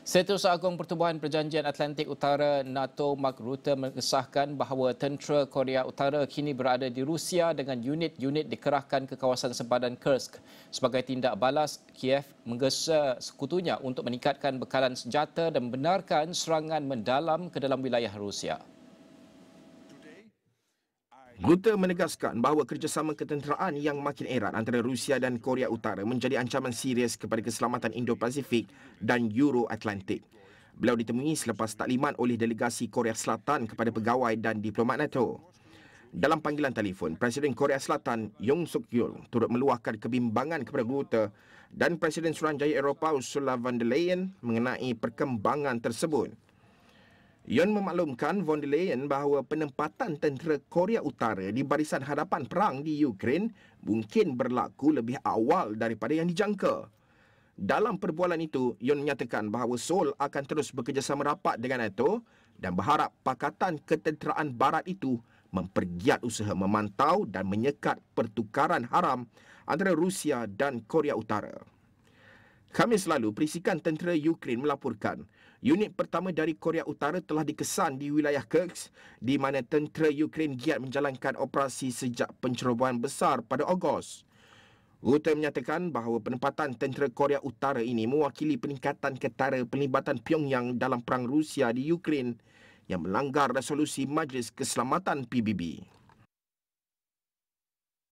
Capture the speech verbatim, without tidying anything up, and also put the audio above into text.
Setiausaha Agung Pertubuhan Perjanjian Atlantik Utara NATO Mark Rutte mengesahkan bahawa tentera Korea Utara kini berada di Rusia dengan unit-unit dikerahkan ke kawasan sempadan Kursk. Sebagai tindak balas, Kiev menggesa sekutunya untuk meningkatkan bekalan senjata dan membenarkan serangan mendalam ke dalam wilayah Rusia. Guter menegaskan bahawa kerjasama ketenteraan yang makin erat antara Rusia dan Korea Utara menjadi ancaman serius kepada keselamatan Indo-Pasifik dan Euro-Atlantik. Beliau ditemui selepas taklimat oleh delegasi Korea Selatan kepada pegawai dan diplomat NATO. Dalam panggilan telefon, Presiden Korea Selatan Yoon Suk-yeol turut meluahkan kebimbangan kepada Guter dan Presiden Suruhanjaya Eropah Ursula von der Leyen mengenai perkembangan tersebut. Yoon memaklumkan von der Leyen bahawa penempatan tentera Korea Utara di barisan hadapan perang di Ukraine mungkin berlaku lebih awal daripada yang dijangka. Dalam perbualan itu, Yoon menyatakan bahawa Seoul akan terus bekerjasama rapat dengan NATO dan berharap Pakatan Ketenteraan Barat itu mempergiat usaha memantau dan menyekat pertukaran haram antara Rusia dan Korea Utara. Khamis lalu, perisikan tentera Ukraine melaporkan unit pertama dari Korea Utara telah dikesan di wilayah Kursk di mana tentera Ukraine giat menjalankan operasi sejak pencerobohan besar pada Ogos. Rutte menyatakan bahawa penempatan tentera Korea Utara ini mewakili peningkatan ketara pelibatan Pyongyang dalam perang Rusia di Ukraine yang melanggar resolusi Majlis Keselamatan P B B.